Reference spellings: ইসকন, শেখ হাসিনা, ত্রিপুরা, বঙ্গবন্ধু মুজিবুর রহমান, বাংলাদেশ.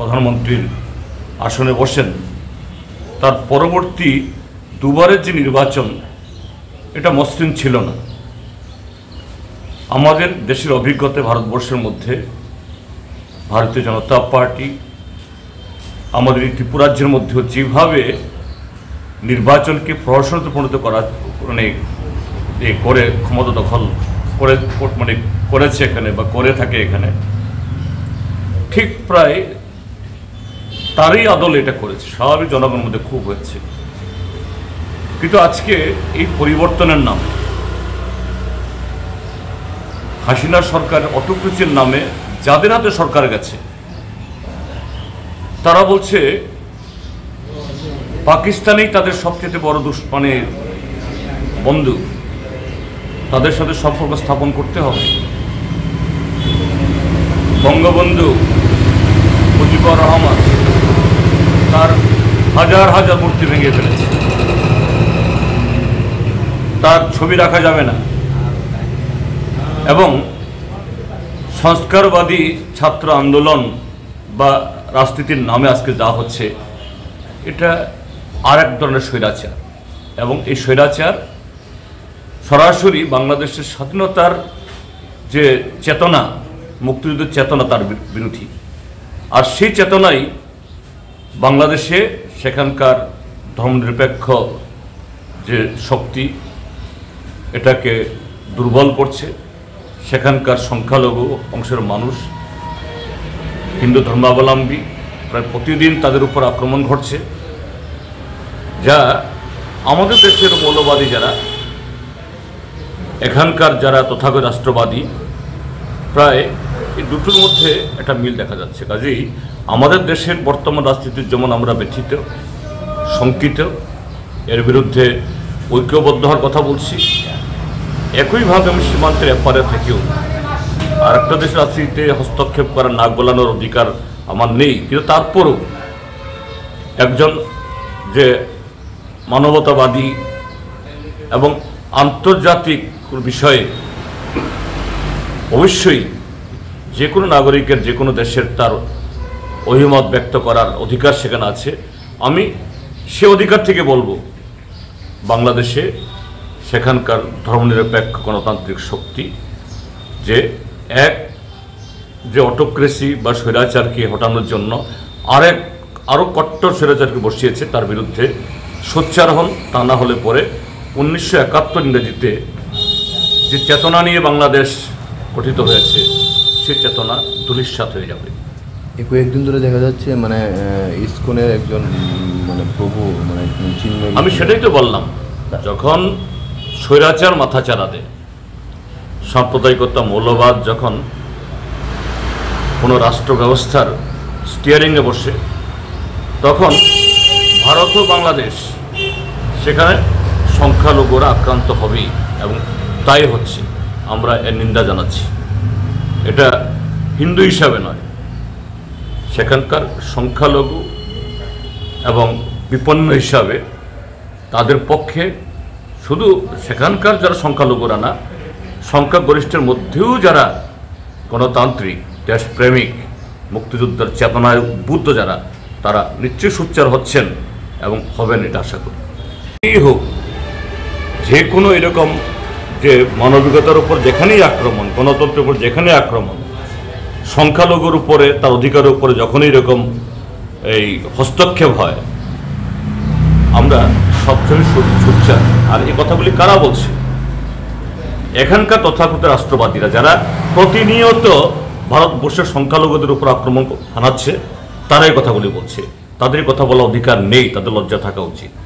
প্রধানমন্ত্রীর আসনে বসেন, তার পরবর্তী দুবারের যে নির্বাচন, এটা মসৃণ ছিল না। আমাদের দেশের অভিজ্ঞতা ভারতবর্ষের মধ্যে ভারতীয় জনতা পার্টি আমাদের এই ত্রিপুরাজ্যের মধ্যেও যেভাবে নির্বাচনকে প্রহসনত পরিণত করা মানে করে ক্ষমতা দখল করে মানে করেছে এখানে বা করে থাকে এখানে, ঠিক প্রায় তারই আদল এটা করেছে, স্বাভাবিক জনগণের মধ্যে খুব হয়েছে। কিন্তু আজকে এই পরিবর্তনের নাম, হাসিনা সরকার অটোক্রেসির নামে যাদের হাতে সরকার গেছে, তারা বলছে পাকিস্তানেই তাদের সবচেয়ে বড় দুশ্মনের বন্ধু, তাদের সাথে সম্পর্ক স্থাপন করতে হবে। বঙ্গবন্ধু মুজিবুর রহমান তার হাজার হাজার মূর্তি ভেঙে ফেলেছে, তার ছবি রাখা যাবে না, এবং সংস্কারবাদী ছাত্র আন্দোলন বা রাজনীতির নামে আজকে যা হচ্ছে, এটা আর এক ধরনের স্বৈরাচার। এবং এই স্বৈরাচার সরাসরি বাংলাদেশের স্বাধীনতার যে চেতনা, মুক্তিযুদ্ধের চেতনা, তার বিরোধী। আর সেই চেতনাই বাংলাদেশে সেখানকার ধর্মনিরপেক্ষ যে শক্তি, এটাকে দুর্বল করছে। সেখানকার সংখ্যালঘু অংশের মানুষ, হিন্দু ধর্মাবলম্বী, প্রায় প্রতিদিন তাদের উপর আক্রমণ ঘটছে, যা আমাদের দেশের মৌলবাদী যারা, এখানকার যারা তথাগত রাষ্ট্রবাদী, প্রায় এই দুটোর মধ্যে একটা মিল দেখা যাচ্ছে। কাজেই আমাদের দেশের বর্তমান রাজনীতির যেমন আমরা ব্যথিত, শঙ্কিত, এর বিরুদ্ধে ঐক্যবদ্ধ হওয়ার কথা বলছি, একইভাবে আমি সীমান্তের এপারে থেকেও আর একটা দেশের রাজনীতিতে হস্তক্ষেপ করার, নাক গলানোর অধিকার আমার নেই। কিন্তু তারপরও একজন যে মানবতাবাদী এবং আন্তর্জাতিক বিষয়ে অবশ্যই যে কোনো নাগরিকের, যে কোনো দেশের তার অভিমত ব্যক্ত করার অধিকার সেখানে আছে, আমি সে অধিকার থেকে বলবো বাংলাদেশে সেখানকার ধর্মনিরপেক্ষ গণতান্ত্রিক শক্তি যে এক যে অটোক্রেসি বা স্বৈরাচারকে হটানোর জন্য আরও কট্টর স্বৈরাচারকে বসিয়েছে, তার বিরুদ্ধে সোচ্চার হন। তা না হলে পরে 1971 ইংরেজিতে যে চেতনা নিয়ে বাংলাদেশ গঠিত হয়েছে, সে চেতনা ধূলিস্যাৎ হয়ে যাবে। কয়েকদিন ধরে দেখা যাচ্ছে মানে ইসকনের একজন মানে প্রভু মানে চিহ্ন, আমি সেটাই তো বললাম, যখন স্বৈরাচার মাথা চাড়া দেয়, সাম্প্রদায়িকতা, মৌলবাদ যখন কোনো রাষ্ট্র ব্যবস্থার স্টিয়ারিংয়ে বসে, তখন ভারত ও বাংলাদেশ সেখানে সংখ্যালঘুরা আক্রান্ত হবেই, এবং তাই হচ্ছে। আমরা এর নিন্দা জানাচ্ছি, এটা হিন্দু হিসাবে নয়, সেখানকার সংখ্যালঘু এবং বিপন্ন হিসাবে তাদের পক্ষে, শুধু সেখানকার যারা সংখ্যালঘুরা না, সংখ্যাগরিষ্ঠের মধ্যেও যারা গণতান্ত্রিক, দেশপ্রেমিক, মুক্তিযুদ্ধের চেতনায় উদ্বুদ্ধ যারা, তারা নিশ্চয়ই সোচ্চার হচ্ছেন এবং হবেন, এটা আশা করি। এই হোক যে কোনো এরকম যে মানবিকতার উপর যেখানেই আক্রমণ, গণতন্ত্রের উপর যেখানে আক্রমণ, সংখ্যালঘুর উপরে, তার অধিকারের উপরে যখনই এরকম এই হস্তক্ষেপ হয়, আমরা সবসময় সোচ্চার। আর এই কথাগুলি কারা বলছে? এখানকার তথাকথিত রাষ্ট্রবাদীরা, যারা প্রতিনিয়ত ভারতবর্ষের সংখ্যালঘুদের উপর আক্রমণ হানাচ্ছে, তারাই কথাগুলি বলছে। তাদের কথা বলা অধিকার নেই, তাদের লজ্জা থাকা উচিত।